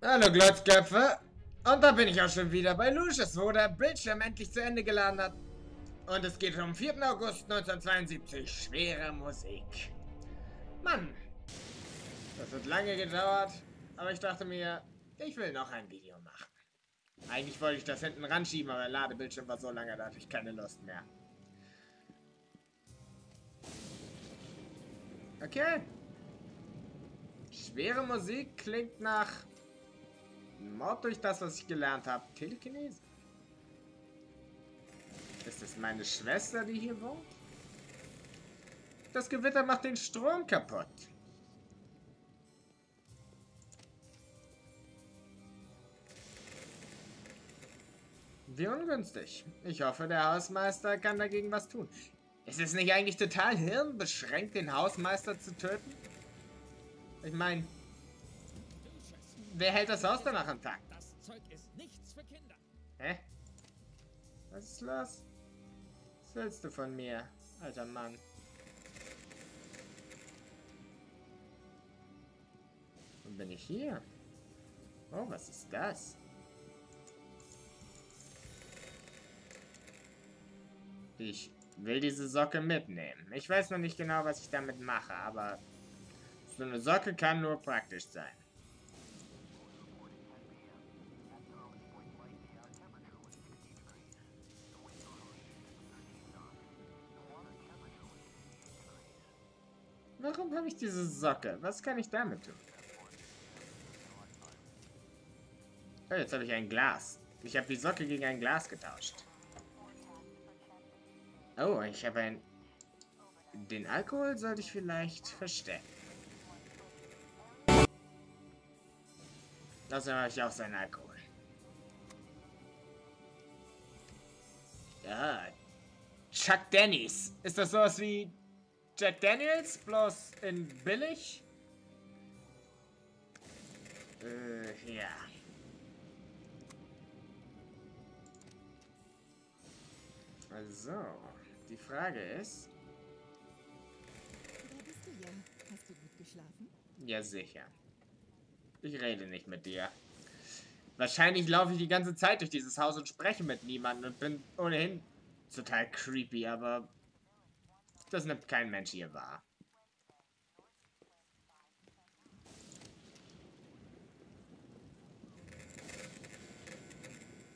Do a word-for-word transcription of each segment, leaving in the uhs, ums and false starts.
Hallo Glotzköpfe. Und da bin ich auch schon wieder bei Lucius, wo der Bildschirm endlich zu Ende geladen hat. Und es geht um vierten August neunzehnhundertzweiundsiebzig. Schwere Musik. Mann. Das hat lange gedauert. Aber ich dachte mir, ich will noch ein Video machen. Eigentlich wollte ich das hinten ranschieben, aber der Ladebildschirm war so lange, da hatte ich keine Lust mehr. Okay. Schwere Musik klingt nach Mord durch das, was ich gelernt habe. Telekinese. Ist das meine Schwester, die hier wohnt? Das Gewitter macht den Strom kaputt. Wie ungünstig. Ich hoffe, der Hausmeister kann dagegen was tun. Ist es nicht eigentlich total hirnbeschränkt, den Hausmeister zu töten? Ich meine, wer hält das Haus danach intakt? Das Zeug ist nichts für Kinder. Hä? Was ist los? Was willst du von mir, alter Mann? Wo bin ich hier? Oh, was ist das? Ich will diese Socke mitnehmen. Ich weiß noch nicht genau, was ich damit mache, aber so eine Socke kann nur praktisch sein. Warum habe ich diese Socke? Was kann ich damit tun? Oh, jetzt habe ich ein Glas. Ich habe die Socke gegen ein Glas getauscht. Oh, ich habe ein... Den Alkohol sollte ich vielleicht verstecken. Außerdem habe ich auch seinen Alkohol. Ja. Chuck Dennis. Ist das sowas wie Jack Daniels? Bloß in billig? Äh, ja. Also, die Frage ist... Wer bist du, Jan? Hast du gut geschlafen? Ja, sicher. Ich rede nicht mit dir. Wahrscheinlich laufe ich die ganze Zeit durch dieses Haus und spreche mit niemandem und bin ohnehin total creepy, aber das nimmt kein Mensch hier wahr.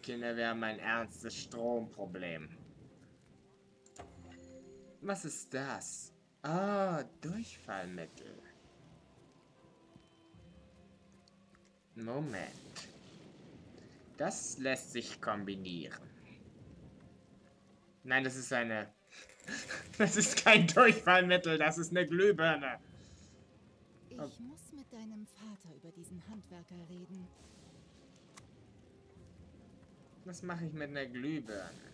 Kinder, wir haben ein ernstes Stromproblem. Was ist das? Ah, Durchfallmittel. Moment. Das lässt sich kombinieren. Nein, das ist eine... Das ist kein Durchfallmittel, das ist eine Glühbirne. Oh. Ich muss mit deinem Vater über diesen Handwerker reden. Was mache ich mit einer Glühbirne?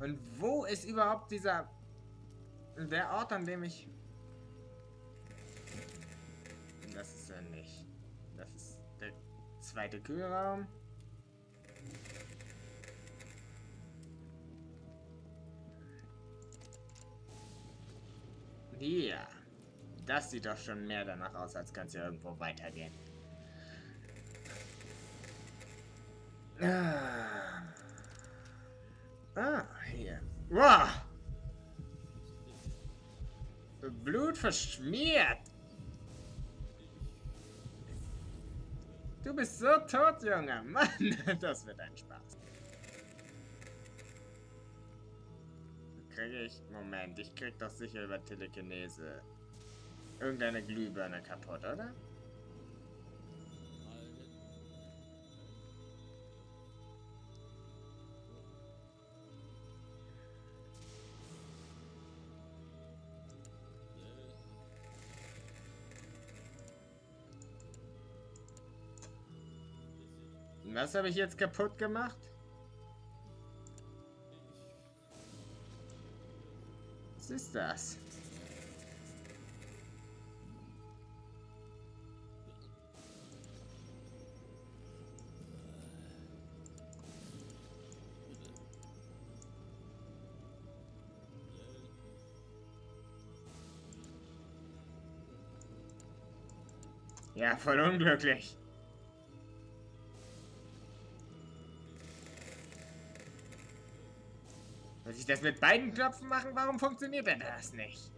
Und wo ist überhaupt dieser... Der Ort, an dem ich... Das ist er nicht. Das ist der zweite Kühlraum. Ja. Das sieht doch schon mehr danach aus, als kann es ja irgendwo weitergehen. Ah. Ah, hier. Wow! Blut verschmiert. Du bist so tot, Junge. Mann, das wird ein Spaß. Kriege ich... Moment, ich krieg doch sicher über Telekinese irgendeine Glühbirne kaputt, oder? Was habe ich jetzt kaputt gemacht? Was ist das? Ja, voll unglücklich. Muss ich das mit beiden Knöpfen machen? Warum funktioniert denn das nicht?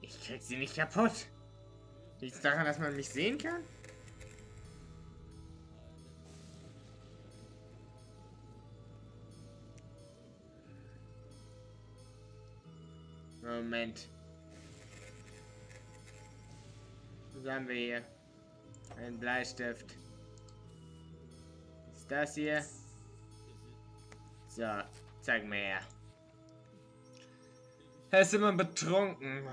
Ich krieg sie nicht kaputt. Liegt es daran, dass man mich sehen kann? Moment. Was haben wir hier? Ein Bleistift. Ist das hier? So, zeig mir her. Er ist immer betrunken.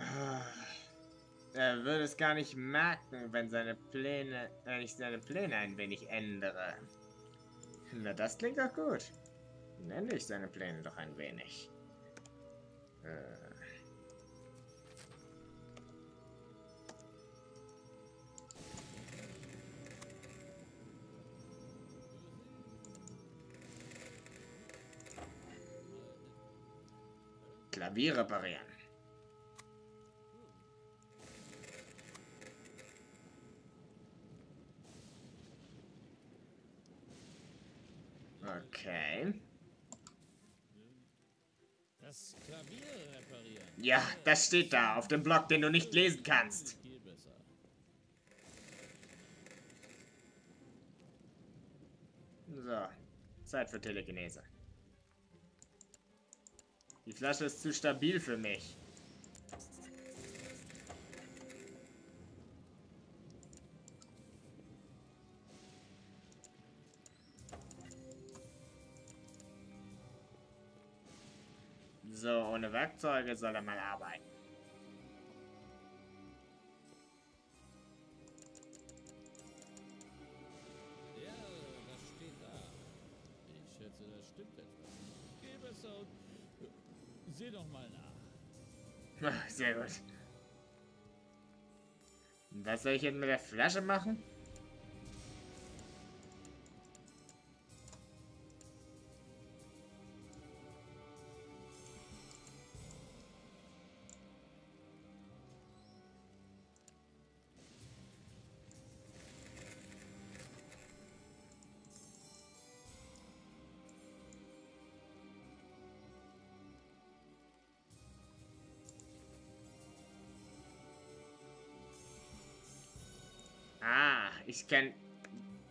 Er würde es gar nicht merken, wenn seine Pläne, wenn ich seine Pläne ein wenig ändere. Na, das klingt doch gut. Dann ändere ich seine Pläne doch ein wenig. Äh. Klavier reparieren. Okay. Das Klavier reparieren. Ja, das steht da auf dem Block, den du nicht lesen kannst. So, Zeit für Telekinese. Die Flasche ist zu stabil für mich. So, ohne Werkzeuge soll er mal arbeiten. Ja, das steht da. Ich schätze, das stimmt etwas. Gib es auf. Seh doch mal nach. Ach, sehr gut. Was soll ich jetzt mit der Flasche machen? Ich kann,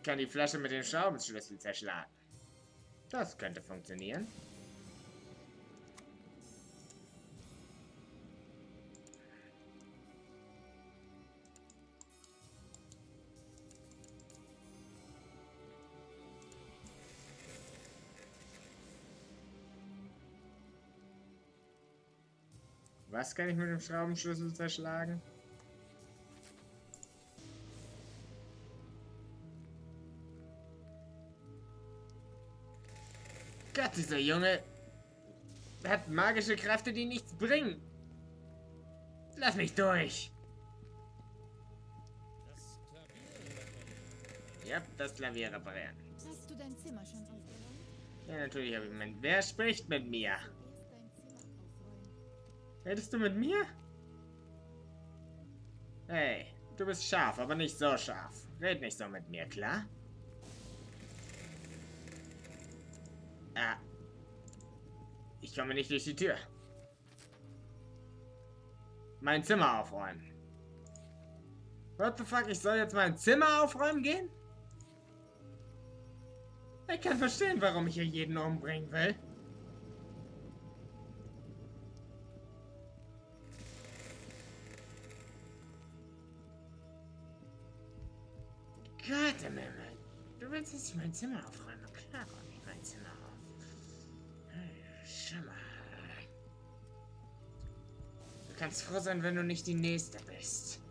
kann die Flasche mit dem Schraubenschlüssel zerschlagen. Das könnte funktionieren. Was kann ich mit dem Schraubenschlüssel zerschlagen? Gott, dieser Junge hat magische Kräfte, die nichts bringen. Lass mich durch. Das Klavier. Ja, das Klavier reparieren. Hast du dein Zimmer schon aufgeräumt? Ja, natürlich habe ich mein... Wer spricht mit mir? Redest du mit mir? Hey, du bist scharf, aber nicht so scharf. Red nicht so mit mir, klar? Ah. Ich komme nicht durch die Tür. Mein Zimmer aufräumen. What the fuck, ich soll jetzt mein Zimmer aufräumen gehen? Ich kann verstehen, warum ich hier jeden umbringen will. Gott im Himmel. Du willst, dass ich mein Zimmer aufräume? Klar, räume ich mein Zimmer auf. Schau mal. Du kannst froh sein, wenn du nicht die Nächste bist.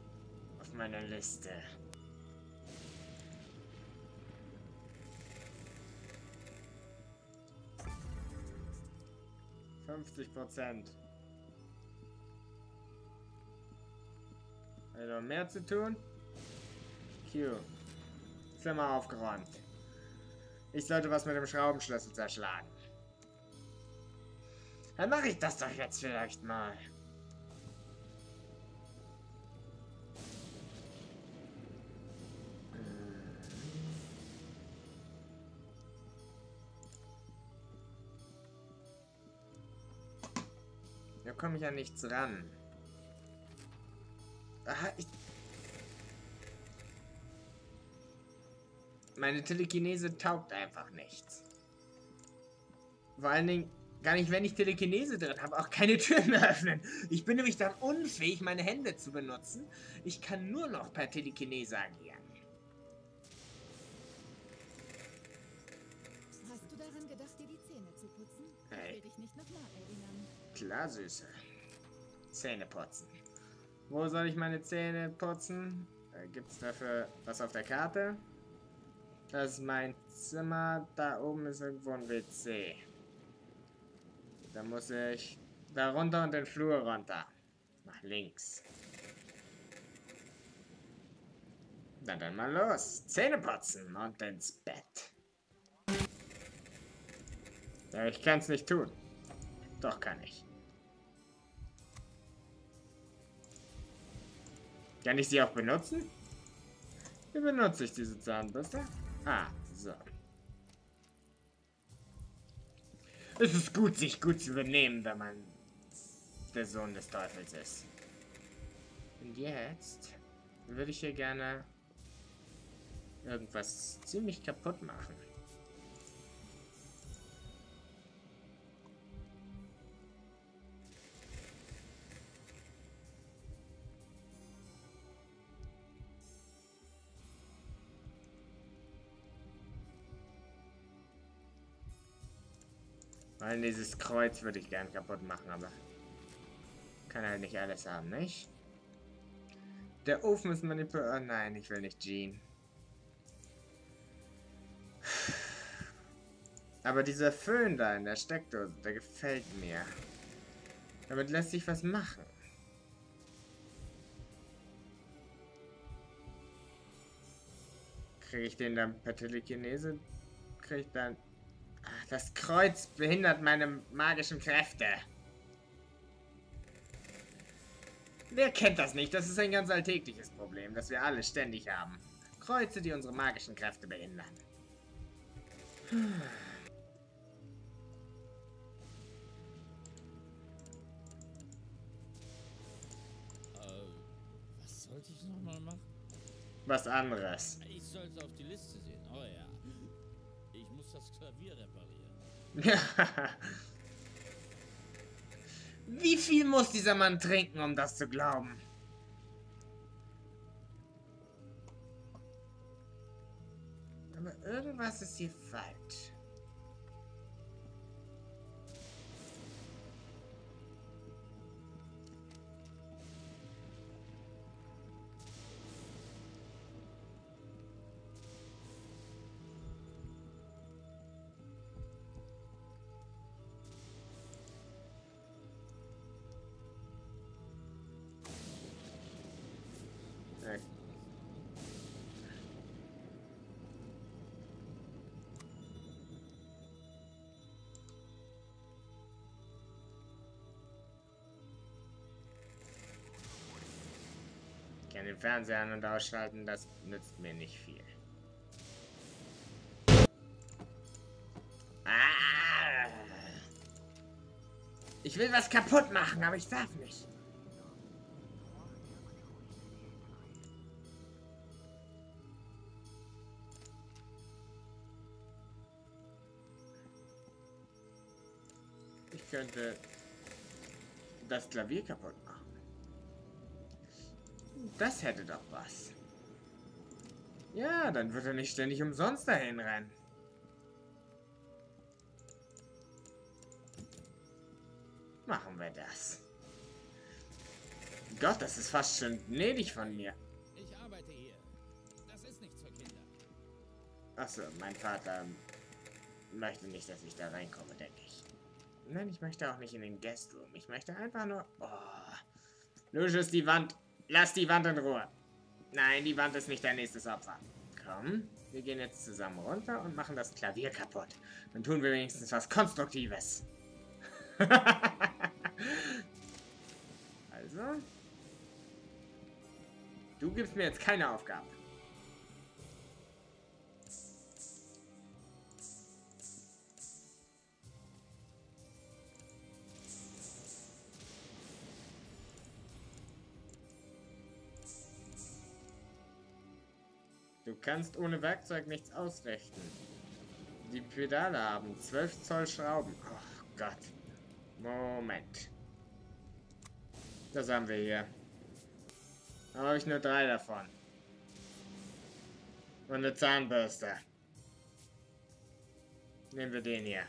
Auf meiner Liste. fünfzig Prozent. Also mehr zu tun? Q. Zimmer aufgeräumt. Ich sollte was mit dem Schraubenschlüssel zerschlagen. Dann mache ich das doch jetzt vielleicht mal. Da komme ich ja nichts ran. Aha, ich... Meine Telekinese taugt einfach nichts. Vor allen Dingen, gar nicht, wenn ich Telekinese drin habe, auch keine Türen mehr öffnen. Ich bin nämlich dann unfähig, meine Hände zu benutzen. Ich kann nur noch per Telekinese agieren. Hast du daran gedacht, dir die Zähne zu putzen? Hey. Ich will dich nicht nochmal erinnern. Klar, Süße. Zähne putzen. Wo soll ich meine Zähne putzen? Da gibt es dafür was auf der Karte. Das ist mein Zimmer. Da oben ist irgendwo ein W C. Da muss ich da runter und den Flur runter. Nach links. Na dann mal los. Zähne putzen und ins Bett. Ja, ich kann es nicht tun. Doch kann ich. Kann ich sie auch benutzen? Wie benutze ich diese Zahnbürste? Ah, so. Es ist gut, sich gut zu benehmen, wenn man der Sohn des Teufels ist. Und jetzt würde ich hier gerne irgendwas ziemlich kaputt machen. Weil dieses Kreuz würde ich gern kaputt machen, aber kann halt nicht alles haben, nicht? Der Ofen ist manipuliert. Oh nein, ich will nicht Jean. Aber dieser Föhn da in der Steckdose, der gefällt mir. Damit lässt sich was machen. Kriege ich den dann per Telekinese? Kriege ich dann... Das Kreuz behindert meine magischen Kräfte. Wer kennt das nicht? Das ist ein ganz alltägliches Problem, das wir alle ständig haben. Kreuze, die unsere magischen Kräfte behindern. Was sollte ich nochmal machen? Was anderes. Ich sollte auf die Liste sehen. Oh ja. Ich muss das Klavier reparieren. Wie viel muss dieser Mann trinken, um das zu glauben? Aber irgendwas ist hier falsch. Ich kann den Fernseher an- und ausschalten, das nützt mir nicht viel. Ah! Ich will was kaputt machen, aber ich darf nicht. Ich könnte das Klavier kaputt machen. Das hätte doch was. Ja, dann wird er nicht ständig umsonst dahin rennen. Machen wir das. Gott, das ist fast schon gnädig von mir. Ich arbeite hier. Das ist nichts für Kinder. Achso, mein Vater möchte nicht, dass ich da reinkomme, denke ich. Nein, ich möchte auch nicht in den Guest Room. Ich möchte einfach nur... Oh. Lucius, die Wand... Lass die Wand in Ruhe. Nein, die Wand ist nicht dein nächstes Opfer. Komm. Wir gehen jetzt zusammen runter und machen das Klavier kaputt. Dann tun wir wenigstens was Konstruktives. Also. Du gibst mir jetzt keine Aufgabe. Du kannst ohne Werkzeug nichts ausrichten. Die Pedale haben zwölf Zoll Schrauben. Ach Gott. Moment. Das haben wir hier. Da habe ich nur drei davon. Und eine Zahnbürste. Nehmen wir den hier.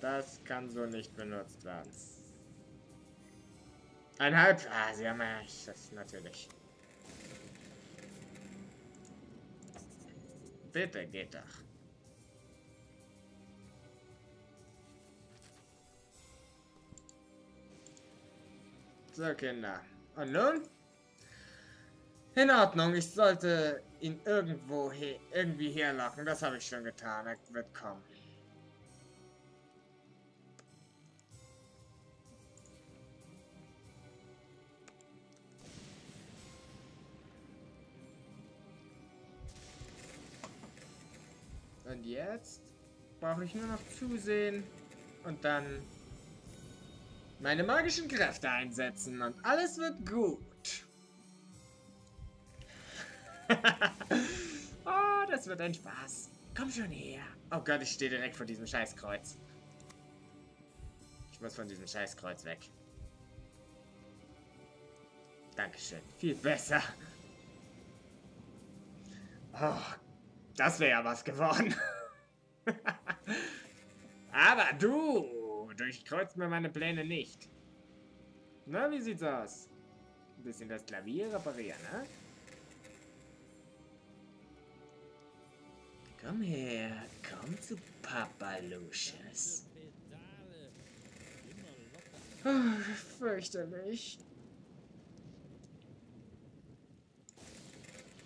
Das kann so nicht benutzt werden. Ein Halb... Ah, sie haben ja... Das natürlich. Bitte, geht doch. So, Kinder. Und nun? In Ordnung, ich sollte ihn irgendwo he irgendwie herlocken. Das habe ich schon getan. Er wird kommen. Und jetzt brauche ich nur noch zusehen und dann meine magischen Kräfte einsetzen und alles wird gut. Oh, das wird ein Spaß. Komm schon her. Oh Gott, ich stehe direkt vor diesem Scheißkreuz. Ich muss von diesem Scheißkreuz weg. Dankeschön. Viel besser. Oh, das wäre ja was geworden. Aber du durchkreuzt mir meine Pläne nicht. Na, wie sieht's aus? Ein bisschen das Klavier reparieren, ne? Komm her, komm zu Papa Lucius. Oh, fürchterlich.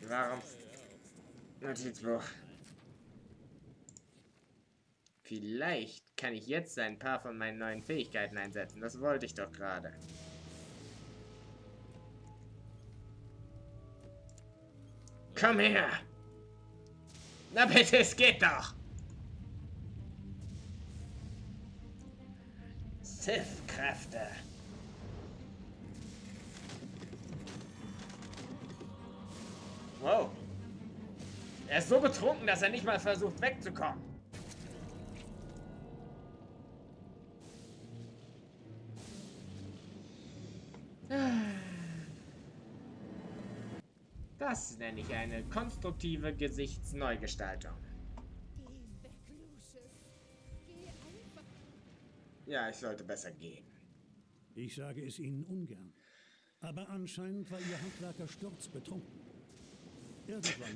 Warum... Notizbuch. Vielleicht kann ich jetzt ein paar von meinen neuen Fähigkeiten einsetzen. Das wollte ich doch gerade. Komm her! Na bitte, es geht doch! Sith-Kräfte. Wow. Er ist so betrunken, dass er nicht mal versucht, wegzukommen. Das nenne ich eine konstruktive Gesichtsneugestaltung. Ja, ich sollte besser gehen. Ich sage es Ihnen ungern. Aber anscheinend war Ihr Handwerker sturzbetrunken.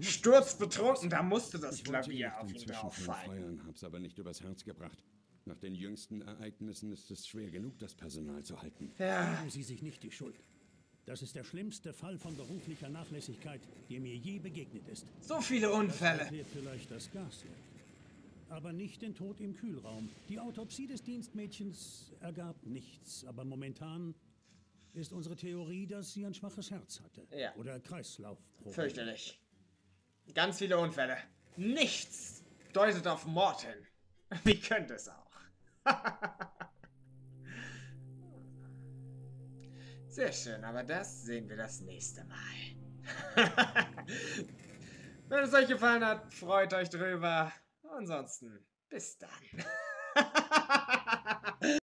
Sturzbetrunken, da musste das Klavier auf ihn auffallen. Hab's aber nicht übers Herz gebracht. Nach den jüngsten Ereignissen ist es schwer genug, das Personal zu halten. Ja. Geben Sie sich nicht die Schuld. Das ist der schlimmste Fall von beruflicher Nachlässigkeit, der mir je begegnet ist. So viele Unfälle. Das vielleicht das Gasleck. Aber nicht den Tod im Kühlraum. Die Autopsie des Dienstmädchens ergab nichts, aber momentan ist unsere Theorie, dass sie ein schwaches Herz hatte. Ja. Oder Kreislaufprobleme. Fürchterlich. Ganz viele Unfälle. Nichts deutet auf Mord hin. Wie könnte es auch? Sehr schön, aber das sehen wir das nächste Mal. Wenn es euch gefallen hat, freut euch drüber. Ansonsten, bis dann.